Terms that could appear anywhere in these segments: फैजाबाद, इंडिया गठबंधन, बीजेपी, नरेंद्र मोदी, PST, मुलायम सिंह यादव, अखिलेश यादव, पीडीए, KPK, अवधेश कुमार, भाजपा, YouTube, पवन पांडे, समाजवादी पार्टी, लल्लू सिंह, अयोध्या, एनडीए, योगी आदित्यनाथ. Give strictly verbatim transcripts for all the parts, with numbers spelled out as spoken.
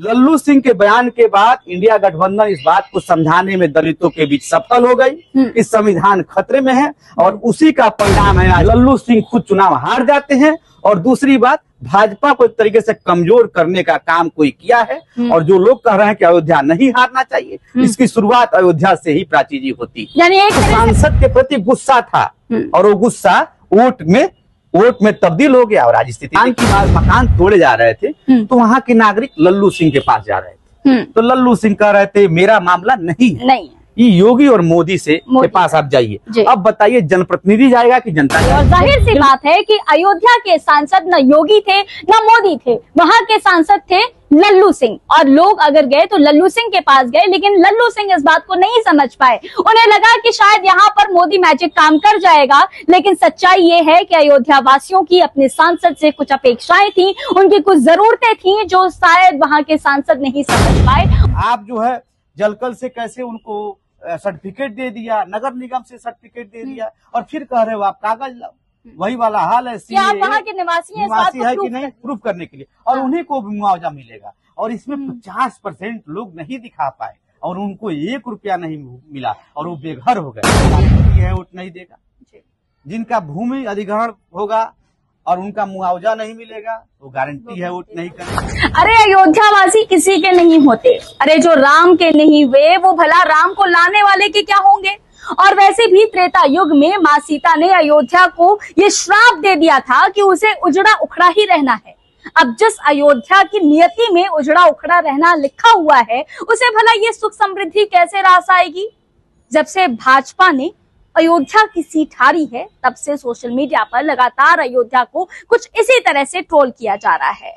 लल्लू सिंह के बयान के बाद इंडिया गठबंधन इस बात को समझाने में दलितों के बीच सफल हो गई। इस संविधान खतरे में है और उसी का परिणाम है लल्लू सिंह खुद चुनाव हार जाते हैं। और दूसरी बात, भाजपा को एक तरीके से कमजोर करने का काम कोई किया है। और जो लोग कह रहे हैं कि अयोध्या नहीं हारना चाहिए, इसकी शुरुआत अयोध्या से ही प्राची जी होती। यानी एक सांसद के प्रति गुस्सा था और वो गुस्सा वोट में वोट में तब्दील हो गया और आज स्थिति की बात। मकान तोड़े जा रहे थे तो वहाँ के नागरिक लल्लू सिंह के पास जा रहे थे, तो लल्लू सिंह कह रहे थे मेरा मामला नहीं है, नहीं ये योगी और मोदी से के पास आप जाइए। अब बताइए जनप्रतिनिधि जाएगा कि जनता? और जाहिर सी बात है कि अयोध्या के सांसद न योगी थे न मोदी थे, वहाँ के सांसद थे लल्लू सिंह। और लोग अगर गए तो लल्लू सिंह के पास गए, लेकिन लल्लू सिंह इस बात को नहीं समझ पाए। उन्हें लगा कि शायद यहाँ पर मोदी मैजिक काम कर जाएगा, लेकिन सच्चाई ये है कि अयोध्या वासियों की अपने सांसद से कुछ अपेक्षाएं थी, उनकी कुछ जरूरतें थी जो शायद वहाँ के सांसद नहीं समझ पाए। आप जो है जलकल से कैसे उनको सर्टिफिकेट दे दिया, नगर निगम से सर्टिफिकेट दे दिया और फिर कह रहे हो आप कागज लाओ। वही वाला हाल है, क्या आप वहाँ के निवासी हैं, निवासी है कि नहीं प्रूफ करने के लिए। और हाँ। उन्हीं को भी मुआवजा मिलेगा और इसमें पचास परसेंट लोग नहीं दिखा पाए और उनको एक रुपया नहीं मिला और वो बेघर हो गए। यह वोट नहीं देगा जिनका भूमि अधिग्रहण होगा और उनका मुआवजा नहीं मिलेगा, वो गारंटी है वोट नहीं करेंगे। अरे अयोध्या वासी किसी के नहीं होते। अरे जो राम के नहीं हुए वो भला राम को लाने वाले के क्या होंगे। और वैसे भी त्रेता युग में माँ सीता ने अयोध्या को ये श्राप दे दिया था कि उसे उजड़ा उखड़ा ही रहना है। अब जिस अयोध्या की नियति में उजड़ा उखड़ा रहना लिखा हुआ है, उसे भला ये सुख समृद्धि कैसे रास आएगी। जब से भाजपा ने अयोध्या की सीट हारी है, तब से सोशल मीडिया पर लगातार अयोध्या को कुछ इसी तरह से ट्रोल किया जा रहा है।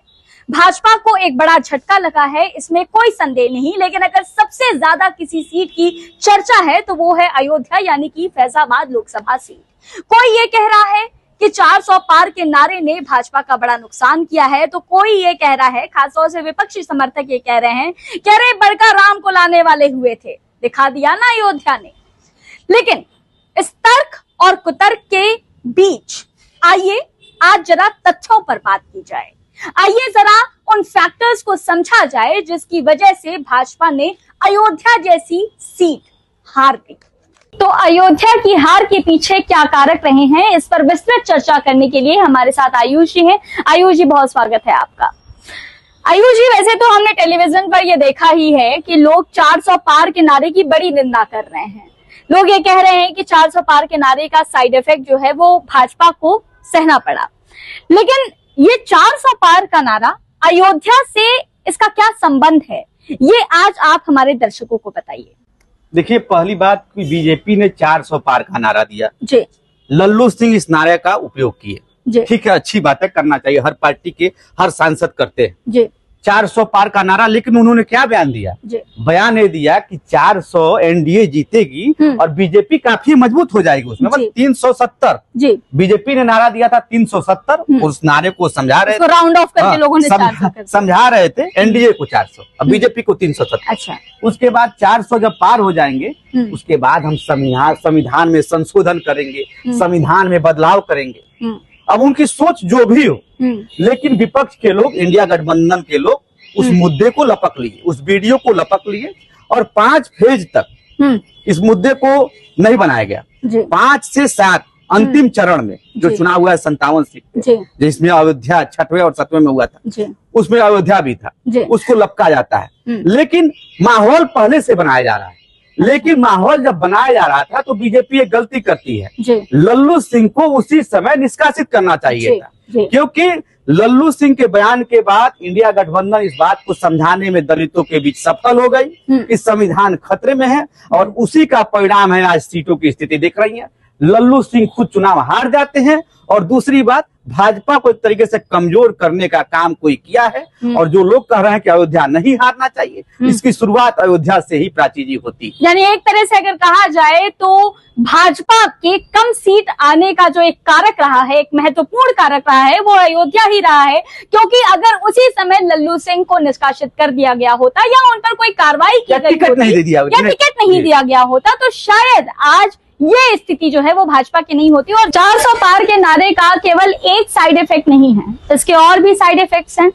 भाजपा को एक बड़ा झटका लगा है, इसमें कोई संदेह नहीं। लेकिन अगर सबसे ज्यादा किसी सीट की चर्चा है तो वो है अयोध्या, यानी कि फैजाबाद लोकसभा सीट। कोई ये कह रहा है कि चार सौ पार के नारे ने भाजपा का बड़ा नुकसान किया है, तो कोई ये कह रहा है, खासतौर से विपक्षी समर्थक ये कह रहे हैं कि अरे बड़का राम को लाने वाले हुए थे, दिखा दिया ना अयोध्या ने। लेकिन इस तर्क और कुतर्क के बीच आइए आज जरा तथ्यों पर बात की जाए। आइए जरा उन फैक्टर्स को समझा जाए जिसकी वजह से भाजपा ने अयोध्या जैसी सीट हार दी। तो अयोध्या की हार के पीछे क्या कारक रहे हैं, इस पर विस्तृत चर्चा करने के लिए हमारे साथ आयुष जी हैं। आयुष जी, बहुत स्वागत है आपका। आयुष जी, वैसे तो हमने टेलीविजन पर यह देखा ही है कि लोग चार सौ पार के नारे की बड़ी निंदा कर रहे हैं। लोग ये कह रहे हैं कि चार सौ पार के नारे का साइड इफेक्ट जो है वो भाजपा को सहना पड़ा। लेकिन ये चार सौ पार का नारा अयोध्या से इसका क्या संबंध है, ये आज आप हमारे दर्शकों को बताइए। देखिए, पहली बात कि बीजेपी ने चार सौ पार का नारा दिया जी, लल्लू सिंह इस नारे का उपयोग किए। ठीक है, अच्छी बात है, करना चाहिए, हर पार्टी के हर सांसद करते हैं जी चार सौ पार का नारा। लेकिन उन्होंने क्या बयान दिया? बयान ये दिया कि चार सौ एनडीए जीतेगी और बीजेपी काफी मजबूत हो जाएगी। उसमें बस तीन सौ सत्तर, बीजेपी ने नारा दिया था तीन सौ सत्तर, उस नारे को समझा रहे थे, राउंड ऑफ करके लोगों ने समझा, समझा रहे थे एनडीए को चार सौ और बीजेपी को तीन सौ सत्तर। अच्छा, उसके बाद चार सौ जब पार हो जाएंगे उसके बाद हम संविधान में संशोधन करेंगे, संविधान में बदलाव करेंगे। अब उनकी सोच जो भी हो, लेकिन विपक्ष के लोग, इंडिया गठबंधन के लोग उस मुद्दे को लपक लिए, उस वीडियो को लपक लिए और पांच फेज तक इस मुद्दे को नहीं बनाया गया। पांच से सात अंतिम चरण में जो चुनाव हुआ है संतावन सीट, जिसमें अयोध्या छठवें और सातवें में हुआ था, उसमें अयोध्या भी था, उसको लपका जाता है। लेकिन माहौल पहले से बनाया जा रहा है। लेकिन माहौल जब बनाया जा रहा था तो बीजेपी एक गलती करती है, लल्लू सिंह को उसी समय निष्कासित करना चाहिए था, क्योंकि लल्लू सिंह के बयान के बाद इंडिया गठबंधन इस बात को समझाने में दलितों के बीच सफल हो गई। इस संविधान खतरे में है और उसी का परिणाम है आज सीटों की स्थिति दिख रही है। लल्लू सिंह खुद चुनाव हार जाते हैं और दूसरी बात, भाजपा को एक तरीके से कमजोर करने का काम कोई किया है। और जो लोग कह रहे हैं कि अयोध्या नहीं हारना चाहिए, इसकी शुरुआत अयोध्या से ही प्राची जी होती। यानी एक तरह से अगर कहा जाए तो भाजपा के कम सीट आने का जो एक कारक रहा है, एक महत्वपूर्ण कारक रहा है, वो अयोध्या ही रहा है। क्योंकि अगर उसी समय लल्लू सिंह को निष्कासित कर दिया गया होता या उन पर कोई कार्रवाई की गई होती या टिकट नहीं दिया गया होता, तो शायद आज ये स्थिति जो है वो भाजपा की नहीं होती। और चार सौ पार के नारे का केवल एक साइड इफेक्ट नहीं है, इसके और भी साइड इफेक्ट्स हैं,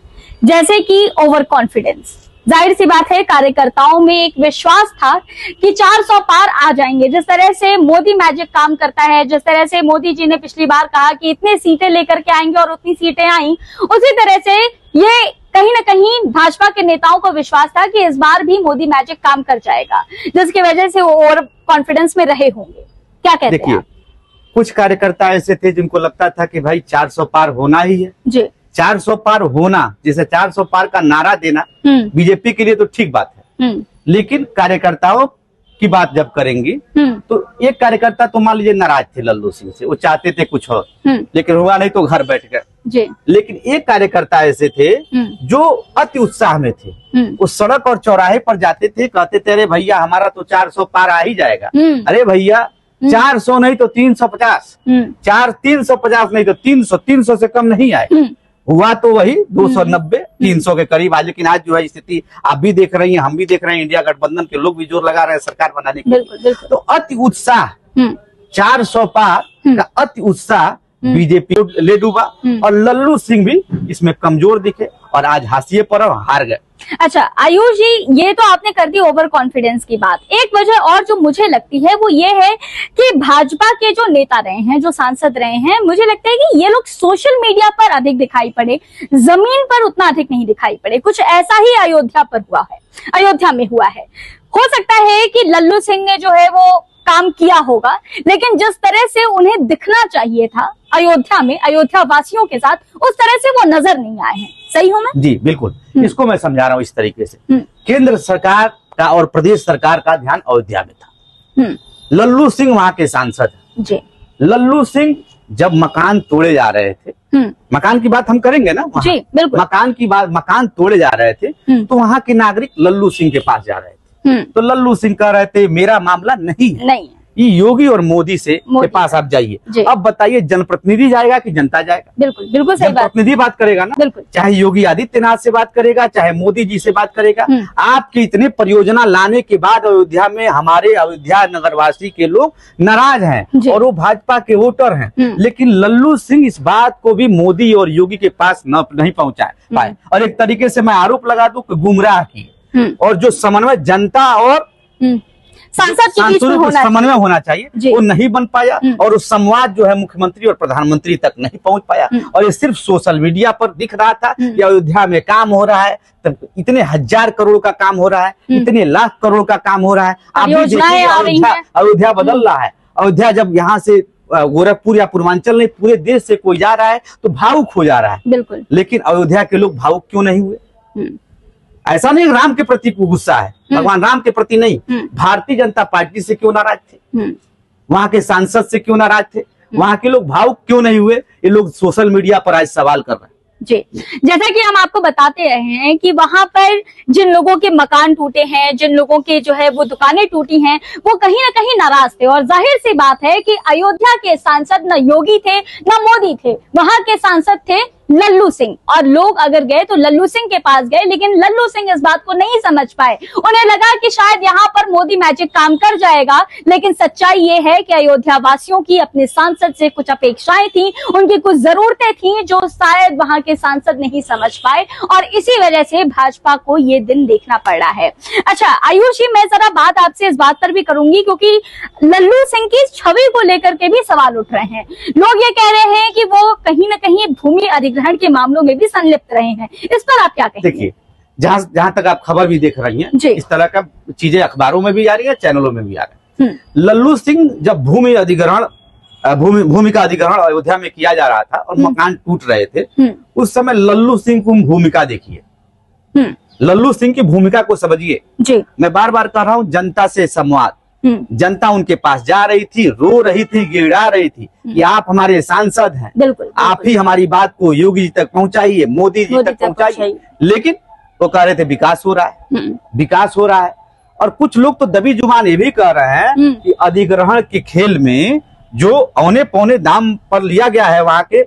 जैसे कि ओवर कॉन्फिडेंस। जाहिर सी बात है कार्यकर्ताओं में एक विश्वास था कि चार सौ पार आ जाएंगे। जिस तरह से मोदी मैजिक काम करता है, जिस तरह से मोदी जी ने पिछली बार कहा कि इतने सीटें लेकर के आएंगे और उतनी सीटें आई, उसी तरह से ये कहीं ना कहीं भाजपा के नेताओं को विश्वास था कि इस बार भी मोदी मैजिक काम कर जाएगा, जिसकी वजह से वो ओवर कॉन्फिडेंस में रहे होंगे। क्या कहते हैं? देखिए, कुछ कार्यकर्ता ऐसे थे जिनको लगता था कि भाई चार सौ पार होना ही है जी। चार सौ पार होना, जैसे चार सौ पार का नारा देना बीजेपी के लिए तो ठीक बात है, लेकिन कार्यकर्ताओं की बात जब करेंगे तो एक कार्यकर्ता तो मान लीजिए नाराज थे लल्लू सिंह से, वो चाहते थे कुछ और लेकिन हुआ नहीं तो घर बैठ गए। लेकिन एक कार्यकर्ता ऐसे थे जो अति उत्साह में थे, वो सड़क और चौराहे पर जाते थे, कहते थे अरे भैया हमारा तो चार सौ पार आ ही जाएगा, अरे भैया चार सौ नहीं तो तीन सौ पचास, चार तीन सौ पचास नहीं तो तीन सौ, तीन सौ से कम नहीं आए। हुआ तो वही दो सौ नब्बे, तीन सौ के करीब आज। लेकिन आज जो है स्थिति आप भी देख रही हैं, हम भी देख रहे हैं, इंडिया गठबंधन के लोग भी जोर लगा रहे हैं सरकार बनाने के लिए। तो अति उत्साह चार सौ पार का अति उत्साह बीजेपी ले डूबा और लल्लू सिंह भी इसमें कमजोर दिखे और आज हाशिए पर हार गए। अच्छा आयुष जी, ये तो आपने कर दी ओवर कॉन्फिडेंस की बात। एक वजह और जो मुझे लगती है वो ये है कि भाजपा के जो नेता रहे हैं, जो सांसद रहे हैं, मुझे लगता है कि ये लोग सोशल मीडिया पर अधिक दिखाई पड़े, जमीन पर उतना अधिक नहीं दिखाई पड़े। कुछ ऐसा ही अयोध्या पर हुआ है, अयोध्या में हुआ है। हो सकता है कि लल्लू सिंह ने जो है वो काम किया होगा, लेकिन जिस तरह से उन्हें दिखना चाहिए था अयोध्या में अयोध्या वासियों के साथ, उस तरह से वो नजर नहीं आए हैं। सही हूँ मैं? जी बिल्कुल, इसको मैं समझा रहा हूँ इस तरीके से। केंद्र सरकार का और प्रदेश सरकार का ध्यान अयोध्या में था। लल्लू सिंह वहाँ के सांसद जी। लल्लू सिंह जब मकान तोड़े जा रहे थे, मकान की बात हम करेंगे ना, जी बिल्कुल, मकान की बात, मकान तोड़े जा रहे थे तो वहाँ के नागरिक लल्लू सिंह के पास जा रहे थे। तो लल्लू सिंह कह रहे थे मेरा मामला नहीं है, नहीं ये योगी और मोदी से मोदी के पास आप जाइए। अब बताइए जनप्रतिनिधि जाएगा कि जनता जाएगा? बिल्कुल बिल्कुल सही बात, प्रतिनिधि बात करेगा ना, बिल्कुल, चाहे योगी आदित्यनाथ से बात करेगा, चाहे मोदी जी से बात करेगा। आपके इतने परियोजना लाने के बाद अयोध्या में हमारे अयोध्या नगरवासी के लोग नाराज हैं और वो भाजपा के वोटर हैं, लेकिन लल्लू सिंह इस बात को भी मोदी और योगी के पास नहीं पहुँचा पाए। और एक तरीके से मैं आरोप लगा दूं कि गुमराह की और जो समन्वय जनता और सांसद के बीच में होना समन्वय होना चाहिए वो नहीं बन पाया और उस संवाद जो है मुख्यमंत्री और प्रधानमंत्री तक नहीं पहुंच पाया। और ये सिर्फ सोशल मीडिया पर दिख रहा था कि अयोध्या में काम हो रहा है, इतने हजार करोड़ का काम हो रहा है, इतने लाख करोड़ का काम हो रहा है। आप भी देखिए अयोध्या बदल रहा है। अयोध्या जब यहाँ से गोरखपुर या पूर्वांचल नहीं पूरे देश से कोई जा रहा है तो भावुक हो जा रहा है, बिल्कुल, लेकिन अयोध्या के लोग भावुक क्यों नहीं हुए? ऐसा नहीं राम के प्रति गुस्सा है, भगवान राम के प्रति नहीं, भारतीय जनता पार्टी से क्यों नाराज थे, वहां के सांसद से क्यों नाराज थे, वहां के लोग भावुक क्यों नहीं हुए? ये लोग सोशल मीडिया पर आज सवाल कर रहे हैं जी। जैसा कि हम आपको बताते रहे हैं कि वहां पर जिन लोगों के मकान टूटे हैं, जिन लोगों के जो है वो दुकानें टूटी हैं, वो कहीं ना कहीं नाराज थे। और जाहिर सी बात है कि अयोध्या के सांसद न योगी थे न मोदी थे, वहां के सांसद थे लल्लू सिंह। और लोग अगर गए तो लल्लू सिंह के पास गए, लेकिन लल्लू सिंह इस बात को नहीं समझ पाए। उन्हें लगा कि शायद यहाँ पर मोदी मैजिक काम कर जाएगा, लेकिन सच्चाई ये है कि अयोध्या वासियों की अपने सांसद से कुछ अपेक्षाएं थी, उनकी कुछ जरूरतें थी जो शायद वहां के सांसद नहीं समझ पाए और इसी वजह से भाजपा को ये दिन देखना पड़ रहा है। अच्छा आयुष जी, मैं जरा बात आपसे इस बात पर भी करूंगी क्योंकि लल्लू सिंह की छवि को लेकर के भी सवाल उठ रहे हैं। लोग ये कह रहे हैं कि वो कहीं ना कहीं भूमि अधिग्रहण के मामलों में भी संलिप्त रहे हैं। इस पर आप क्या कहेंगे? देखिए, जहां जहां तक आप खबर भी देख रही हैं, इस तरह का चीजें अखबारों में भी आ रही है, चैनलों में भी आ रहा है। लल्लू सिंह जब भूमि अधिग्रहण भूमि भूमि का अधिग्रहण अयोध्या में किया जा रहा था और मकान टूट रहे थे, उस समय लल्लू सिंह की भूमिका देखिए, लल्लू सिंह की भूमिका को समझिए। मैं बार बार कह रहा हूँ जनता से संवाद, जनता उनके पास जा रही थी, रो रही थी, गिड़ा रही थी कि आप हमारे सांसद हैं, बिल्कुल, बिल्कुल, आप ही हमारी बात को योगी जी तक पहुंचाइए, मोदी जी तक पहुंचाइए। लेकिन वो कह रहे थे विकास हो रहा है, विकास हो रहा है। और कुछ लोग तो दबी जुबान ये भी कह रहे हैं कि अधिग्रहण के खेल में जो औने पौने दाम पर लिया गया है वहाँ के,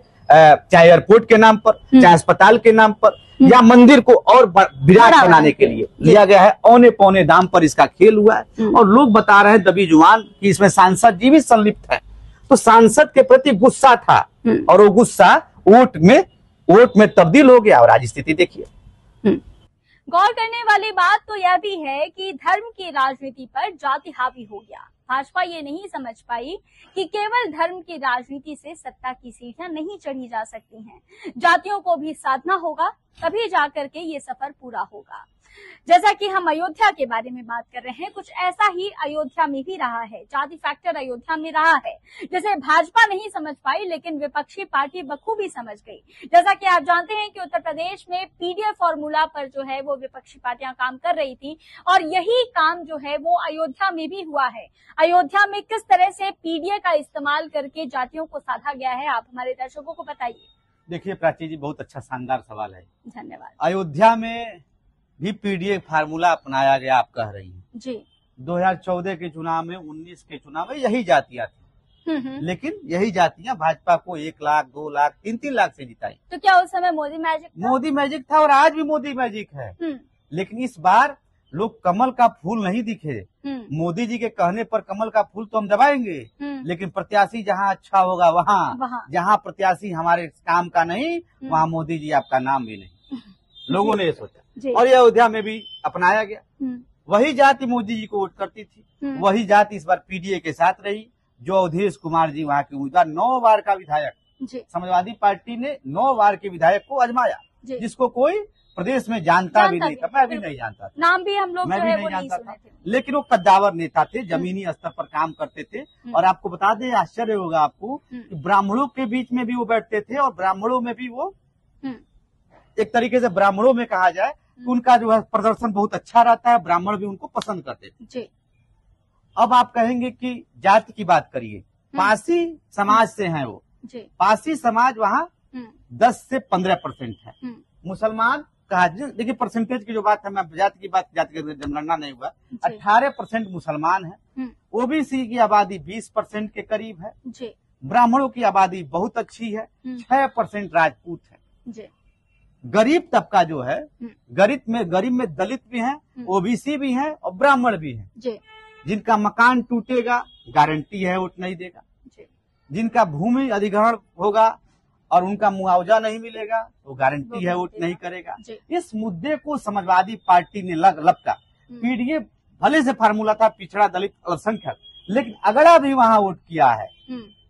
चाहे एयरपोर्ट के नाम पर, चाहे अस्पताल के नाम पर, या मंदिर को और विराट बनाने के लिए लिया गया है, औने पौने दाम पर इसका खेल हुआ है। और लोग बता रहे हैं दबी जुबान कि इसमें सांसद जी भी संलिप्त है। तो सांसद के प्रति गुस्सा था और वो गुस्सा वोट में वोट में तब्दील हो गया और आज स्थिति देखिए। गौर करने वाली बात तो यह भी है कि धर्म की राजनीति पर जाति हावी हो गया। भाजपा ये नहीं समझ पाई कि केवल धर्म की राजनीति से सत्ता की सीढ़ियां नहीं चढ़ी जा सकती हैं, जातियों को भी साधना होगा, तभी जाकर के ये सफर पूरा होगा। जैसा कि हम अयोध्या के बारे में बात कर रहे हैं, कुछ ऐसा ही अयोध्या में भी रहा है। जाति फैक्टर अयोध्या में रहा है, जैसे भाजपा नहीं समझ पाई लेकिन विपक्षी पार्टी बखूबी समझ गई। जैसा कि आप जानते हैं कि उत्तर प्रदेश में पीडीएफ फॉर्मूला पर जो है वो विपक्षी पार्टियां काम कर रही थी, और यही काम जो है वो अयोध्या में भी हुआ है। अयोध्या में किस तरह से पीडीए का इस्तेमाल करके जातियों को साधा गया है, आप हमारे दर्शकों को बताइए। देखिए प्राची जी, बहुत अच्छा शानदार सवाल है, धन्यवाद। अयोध्या में भी पीडीए फार्मूला अपनाया गया, आप कह रही हैं जी। दो हजार चौदह के चुनाव में, उन्नीस के चुनाव में यही जातियां थी, लेकिन यही जातियां भाजपा को एक लाख दो लाख तीन तीन लाख से जिताई। तो क्या उस समय मोदी मैजिक था? मोदी मैजिक था और आज भी मोदी मैजिक है, लेकिन इस बार लोग कमल का फूल नहीं दिखे। मोदी जी के कहने पर कमल का फूल तो हम दबाएंगे, लेकिन प्रत्याशी जहां अच्छा होगा वहाँ, जहाँ प्रत्याशी हमारे काम का नहीं वहाँ मोदी जी आपका नाम भी नहीं, लोगों ने ये सोचा। और यह अयोध्या में भी अपनाया गया। वही जाति मोदी जी को वोट करती थी, वही जाति इस बार पीडीए के साथ रही। जो अवधेश कुमार जी वहाँ के उम्मीदवार, नौ बार का विधायक, समाजवादी पार्टी ने नौ बार के विधायक को आजमाया, जिसको कोई प्रदेश में जानता, जानता भी नहीं था। मैं भी नहीं जानता था, नाम भी हम लोग मैं भी नहीं जानता था, लेकिन वो कद्दावर नेता थे, जमीनी स्तर पर काम करते थे। और आपको बता दें, आश्चर्य होगा आपको, ब्राह्मणों के बीच में भी वो बैठते थे, और ब्राह्मणों में भी वो एक तरीके से, ब्राह्मणों में कहा जाए कि उनका जो है प्रदर्शन बहुत अच्छा रहता है, ब्राह्मण भी उनको पसंद करते थे। अब आप कहेंगे कि जाति की बात करिए, पासी समाज से हैं वो, पासी समाज वहाँ दस से पंद्रह परसेंट है, मुसलमान कहा। देखिए परसेंटेज की जो बात है, मैं जाति की बात, जाति की जनगणना नहीं हुआ, अठारह परसेंट मुसलमान है। ओबीसी की आबादी बीस परसेंट के करीब है, ब्राह्मणों की आबादी बहुत अच्छी है, छह परसेंट राजपूत है। गरीब तबका जो है, गरीब में गरीब में दलित भी हैं, ओबीसी भी हैं और ब्राह्मण भी हैं, जिनका मकान टूटेगा गारंटी है वोट नहीं देगा, जिनका भूमि अधिग्रहण होगा और उनका मुआवजा नहीं मिलेगा वो गारंटी है वोट नहीं करेगा। इस मुद्दे को समाजवादी पार्टी ने लपका। पीडीए भले से फार्मूला था पिछड़ा दलित अल्पसंख्यक, लेकिन अगड़ा भी वहाँ वोट किया है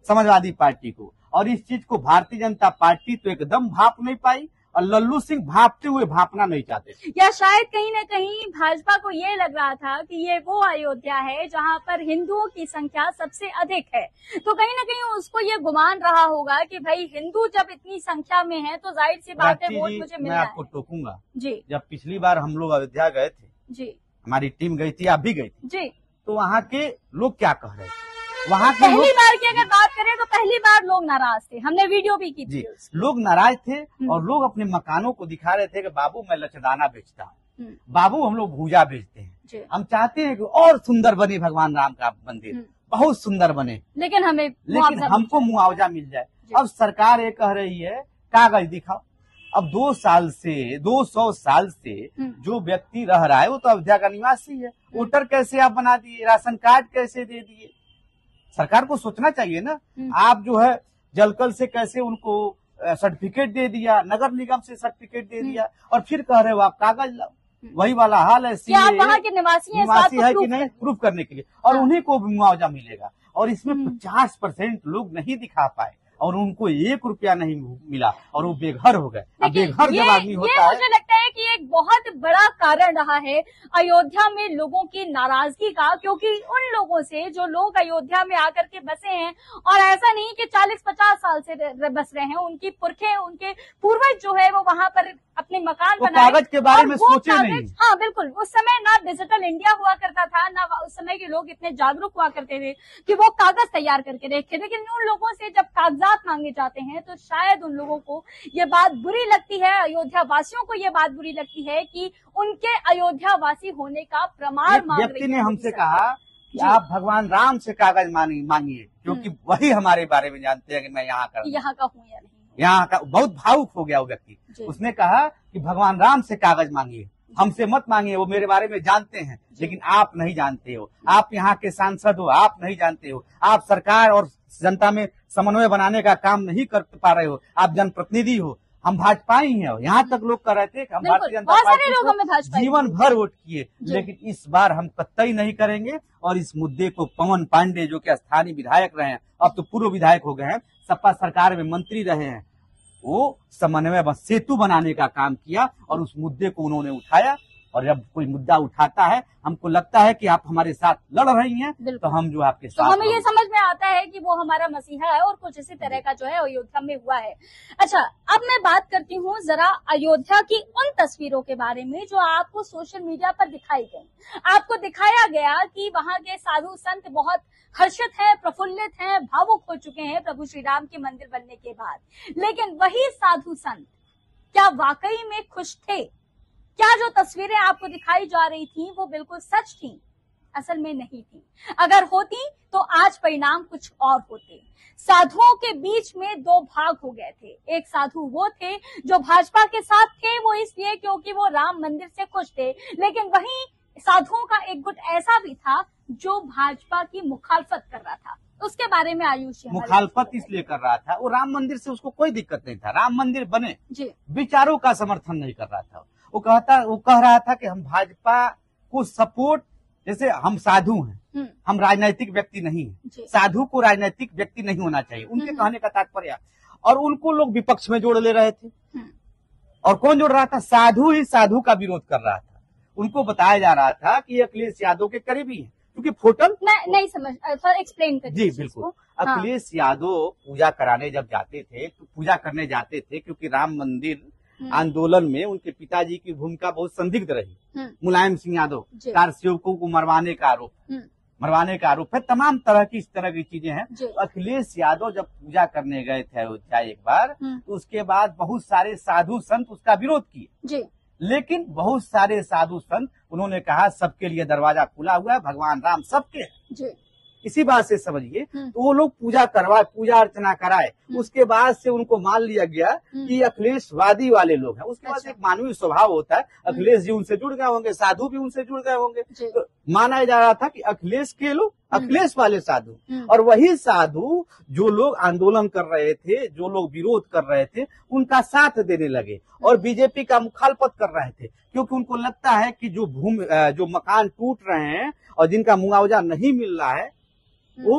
समाजवादी पार्टी को, और इस चीज को भारतीय जनता पार्टी तो एकदम भाप नहीं पाई, और लल्लू सिंह भापते हुए भापना नहीं चाहते। या शायद कहीं ना कहीं भाजपा को ये लग रहा था कि ये वो अयोध्या है जहां पर हिंदुओं की संख्या सबसे अधिक है, तो कहीं ना कहीं उसको ये गुमान रहा होगा कि भाई हिंदू जब इतनी संख्या में है तो जाहिर सी बात है वोट मुझे मिला। मैं आपको टोकूंगा जी, जब पिछली बार हम लोग अयोध्या गए थे जी, हमारी टीम गई थी, आप भी गई थी जी, तो वहाँ के लोग क्या कह रहे थे? वहाँ के पहली बार की अगर बात करें तो पहली बार लोग नाराज थे, हमने वीडियो भी की थी। लोग नाराज थे और लोग अपने मकानों को दिखा रहे थे कि बाबू मैं लचदाना बेचता हूँ, बाबू हम लोग भूजा बेचते हैं, हम चाहते हैं कि और सुंदर बने भगवान राम का मंदिर, बहुत सुंदर बने, लेकिन हमें लेकिन हमको मुआवजा मिल जाए। अब सरकार ये कह रही है कागज दिखाओ। अब दो साल से दो सौ साल से जो व्यक्ति रह रहा है वो तो अयोध्या का निवासी है, वोटर कैसे आप बना दिए, राशन कार्ड कैसे दे दिए? सरकार को सोचना चाहिए ना। आप जो है जलकल से कैसे उनको सर्टिफिकेट दे दिया, नगर निगम से सर्टिफिकेट दे दिया, और फिर कह रहे हो आप कागज लाओ। वही वाला हाल है, क्या आप वहाँ के निवासी हैं, निवासी है कि नहीं प्रूफ करने के लिए, और उन्हीं को मुआवजा मिलेगा। और इसमें पचास परसेंट लोग नहीं दिखा पाए और उनको एक रुपया नहीं मिला और वो बेघर हो गए। अब बेघर जब आदमी होता है, मुझे लगता है कि एक बहुत बड़ा कारण रहा है अयोध्या में लोगों की नाराजगी का, क्योंकि उन लोगों से जो लोग अयोध्या में आकर के बसे हैं, और ऐसा नहीं कि चालीस पचास साल से बस रहे हैं, उनकी पुरखे उनके पूर्वज जो है वो वहाँ पर अपने मकान बनाए, कागज के बारे में सोचे नहीं। हाँ बिल्कुल, उस समय ना डिजिटल इंडिया हुआ करता था, ना उस समय के लोग इतने जागरूक हुआ करते थे कि वो कागज तैयार करके रखे, लेकिन उन लोगों से जब कागजात मांगे जाते हैं तो शायद उन लोगों को ये बात बुरी लगती है, अयोध्या वासियों को ये बात बुरी लगती है कि उनके अयोध्या वासी होने का प्रमाण मांग रहे हैं। व्यक्ति ने हमसे कहा कि आप भगवान राम से कागज मांगिए, क्योंकि वही हमारे बारे में जानते हैं कि मैं यहाँ का यहाँ का हूँ या नहीं, यहाँ का। बहुत भावुक हो गया वो व्यक्ति, उसने कहा कि भगवान राम से कागज मांगिए, हमसे मत मांगिए, वो मेरे बारे में जानते हैं, लेकिन आप नहीं जानते हो, आप यहाँ के सांसद हो, आप नहीं जानते हो, आप सरकार और जनता में समन्वय बनाने का काम नहीं कर पा रहे हो, आप जनप्रतिनिधि हो, हम भाजपाई हैं, यहाँ तक लोग कह रहे थे कि हम भारतीय जनता पार्टी को जीवन भर वोट किए, लेकिन इस बार हम कतई नहीं करेंगे। और इस मुद्दे को पवन पांडे जो कि स्थानीय विधायक रहे हैं, अब तो पूर्व विधायक हो गए हैं, सपा सरकार में मंत्री रहे हैं, वो समन्वय सेतु बनाने का काम किया और उस मुद्दे को उन्होंने उठाया। और जब कोई मुद्दा उठाता है, हमको लगता है कि आप हमारे साथ लड़ रही हैं, तो हम जो आपके साथ, तो हमें ये समझ में आता है कि वो हमारा मसीहा है। और कुछ इसी तरह का जो है अयोध्या में हुआ है। अच्छा, अब मैं बात करती हूँ जरा अयोध्या की उन तस्वीरों के बारे में जो आपको सोशल मीडिया पर दिखाई गई। आपको दिखाया गया कि वहाँ के साधु संत बहुत हर्षित हैं, प्रफुल्लित हैं, भावुक हो चुके हैं प्रभु श्री राम के मंदिर बनने के बाद। लेकिन वही साधु संत क्या वाकई में खुश थे? क्या जो तस्वीरें आपको दिखाई जा रही थी वो बिल्कुल सच थी? असल में नहीं थी। अगर होती तो आज परिणाम कुछ और होते। साधुओं के बीच में दो भाग हो गए थे। एक साधु वो थे जो भाजपा के साथ थे, वो इसलिए क्योंकि वो राम मंदिर से खुश थे, लेकिन वहीं साधुओं का एक गुट ऐसा भी था जो भाजपा की मुखालफत कर रहा था। उसके बारे में आयुष, मुखालफत इसलिए कर रहा था, वो राम मंदिर से उसको कोई दिक्कत नहीं था, राम मंदिर बने, विचारों का समर्थन नहीं कर रहा था। वो कहता वो कह रहा था कि हम भाजपा को सपोर्ट, जैसे हम साधु हैं, हम राजनीतिक व्यक्ति नहीं हैं, साधु को राजनीतिक व्यक्ति नहीं होना चाहिए, उनके कहने का तात्पर्य। और उनको लोग विपक्ष में जोड़ ले रहे थे, और कौन जोड़ रहा था? साधु ही साधु का विरोध कर रहा था। उनको बताया जा रहा था कि अखिलेश यादव के करीबी है, क्योंकि फोटो नहीं समझ, थोड़ा एक्सप्लेन कर जी। बिल्कुल, अखिलेश यादव पूजा कराने जब जाते थे, तो पूजा करने जाते थे क्योंकि राम मंदिर आंदोलन में उनके पिताजी की भूमिका बहुत संदिग्ध रही। मुलायम सिंह यादव, कार सेवकों को मरवाने का आरोप मरवाने का आरोप है, तमाम तरह की इस तरह की चीजें हैं। अखिलेश यादव जब पूजा करने गए थे अयोध्या एक बार, तो उसके बाद बहुत सारे साधु संत उसका विरोध किए, लेकिन बहुत सारे साधु संत, उन्होंने कहा सबके लिए दरवाजा खुला हुआ है, भगवान राम सबके हैं। इसी बात से समझिए, तो वो लोग पूजा करवाए, पूजा अर्चना कराए, उसके बाद से उनको मान लिया गया कि अखिलेशवादी वाले लोग हैं। उसके बाद एक मानवीय स्वभाव होता है, अखिलेश जी उनसे जुड़ गए होंगे, साधु भी उनसे जुड़ गए होंगे, तो माना जा रहा था कि अखिलेश के लोग, अखिलेश वाले साधु। और वही साधु जो लोग आंदोलन कर रहे थे, जो लोग विरोध कर रहे थे, उनका साथ देने लगे और बीजेपी का मुखालफत कर रहे थे, क्योंकि उनको लगता है कि जो भूमि, जो मकान टूट रहे हैं और जिनका मुआवजा नहीं मिल रहा है, वो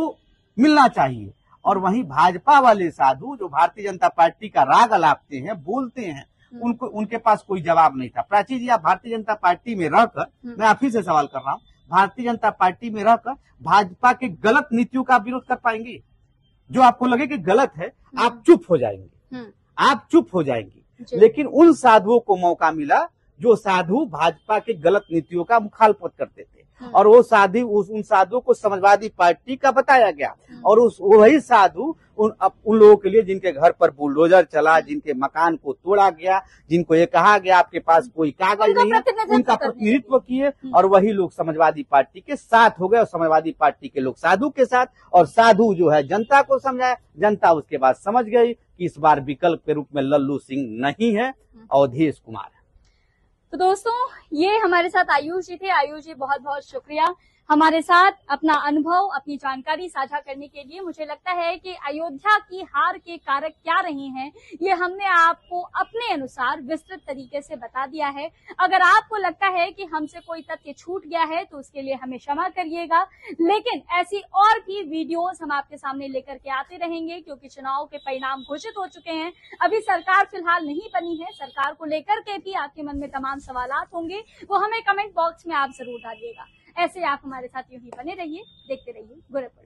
मिलना चाहिए। और वहीं भाजपा वाले साधु जो भारतीय जनता पार्टी का राग अलापते हैं, बोलते हैं, उनको, उनके पास कोई जवाब नहीं था। प्राची जी, आप भारतीय जनता पार्टी में रहकर, मैं आप ही से सवाल कर रहा हूँ, भारतीय जनता पार्टी में रहकर भाजपा के गलत नीतियों का विरोध कर पाएंगे? जो आपको लगे कि गलत है, आप चुप हो जाएंगे, आप चुप हो जाएंगे। लेकिन उन साधुओं को मौका मिला जो साधु भाजपा के गलत नीतियों का मुखालफत करते थे, और वो साधु, उन साधुओं को समाजवादी पार्टी का बताया गया, और उस वही साधु उन उन लोगों के लिए जिनके घर पर बुलडोजर चला, जिनके मकान को तोड़ा गया, जिनको ये कहा गया आपके पास कोई कागज नहीं है, उनका प्रतिनिधित्व किए, और वही लोग समाजवादी पार्टी के साथ हो गए, और समाजवादी पार्टी के लोग साधु के साथ, और साधु जो है जनता को समझाया, जनता उसके बाद समझ गई कि इस बार विकल्प के रूप में लल्लू सिंह नहीं है, अवधेश कुमार। तो दोस्तों, ये हमारे साथ आयुष जी थे। आयुष जी, बहुत बहुत शुक्रिया हमारे साथ अपना अनुभव, अपनी जानकारी साझा करने के लिए। मुझे लगता है कि अयोध्या की हार के कारक क्या रहे हैं, ये हमने आपको अपने अनुसार विस्तृत तरीके से बता दिया है। अगर आपको लगता है कि हमसे कोई तथ्य छूट गया है तो उसके लिए हमें क्षमा करिएगा, लेकिन ऐसी और भी वीडियोस हम आपके सामने लेकर के आते रहेंगे, क्योंकि चुनाव के परिणाम घोषित हो चुके हैं, अभी सरकार फिलहाल नहीं बनी है। सरकार को लेकर के भी आपके मन में तमाम सवाल होंगे, वो हमें कमेंट बॉक्स में आप जरूर डालिएगा। ऐसे आप हमारे साथ यूं ही बने रहिए, देखते रहिए गोरखपुर।